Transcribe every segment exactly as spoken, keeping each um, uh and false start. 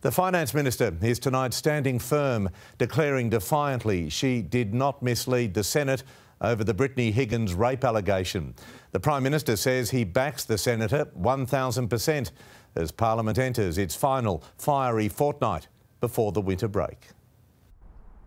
The Finance Minister is tonight standing firm, declaring defiantly she did not mislead the Senate over the Brittany Higgins rape allegation. The Prime Minister says he backs the Senator one thousand percent as Parliament enters its final fiery fortnight before the winter break.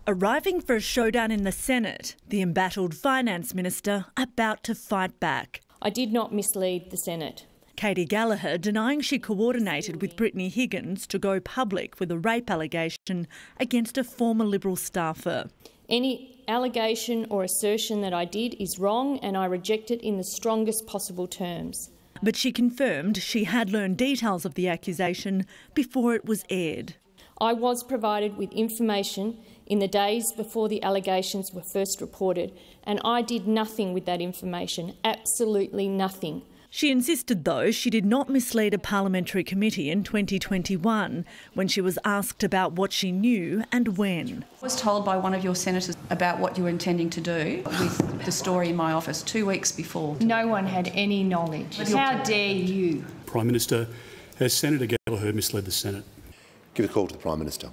Arriving for a showdown in the Senate, the embattled Finance Minister about to fight back. I did not mislead the Senate. Katy Gallagher denying she coordinated with Brittany Higgins to go public with a rape allegation against a former Liberal staffer. Any allegation or assertion that I did is wrong and I reject it in the strongest possible terms. But she confirmed she had learned details of the accusation before it was aired. I was provided with information in the days before the allegations were first reported and I did nothing with that information, absolutely nothing. She insisted, though, she did not mislead a parliamentary committee in twenty twenty-one when she was asked about what she knew and when. I was told by one of your senators about what you were intending to do with the story in my office two weeks before. No one had any knowledge. How dare you? Prime Minister, has Senator Gallagher misled the Senate? Give a call to the Prime Minister.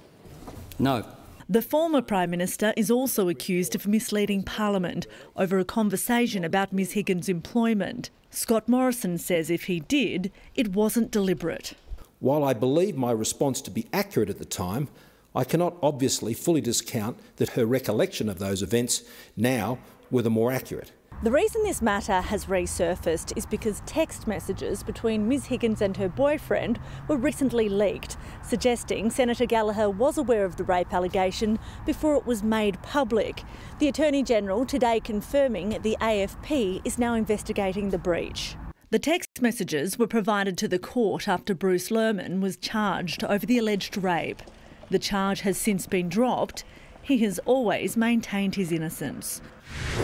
No. The former Prime Minister is also accused of misleading Parliament over a conversation about Miz Higgins' employment. Scott Morrison says if he did, it wasn't deliberate. While I believe my response to be accurate at the time, I cannot obviously fully discount that her recollection of those events now were the more accurate. The reason this matter has resurfaced is because text messages between Miz Higgins and her boyfriend were recently leaked, suggesting Senator Gallagher was aware of the rape allegation before it was made public. The Attorney-General today confirming the A F P is now investigating the breach. The text messages were provided to the court after Bruce Lerman was charged over the alleged rape. The charge has since been dropped. He has always maintained his innocence.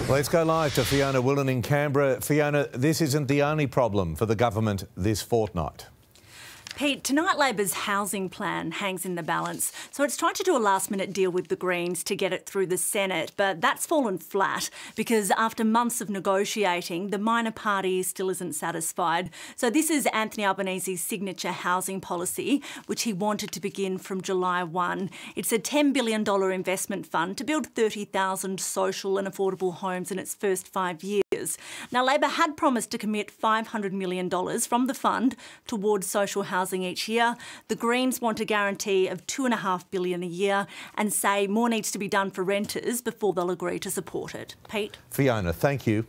Let's go live to Fiona Willan in Canberra. Fiona, this isn't the only problem for the government this fortnight. Pete, tonight Labor's housing plan hangs in the balance, so it's tried to do a last-minute deal with the Greens to get it through the Senate, but that's fallen flat because after months of negotiating, the minor party still isn't satisfied. So this is Anthony Albanese's signature housing policy, which he wanted to begin from July first. It's a ten billion dollar investment fund to build thirty thousand social and affordable homes in its first five years. Now, Labor had promised to commit five hundred million dollars from the fund towards social housing each year. The Greens want a guarantee of two point five billion dollars a year and say more needs to be done for renters before they'll agree to support it. Pete? Fiona, thank you.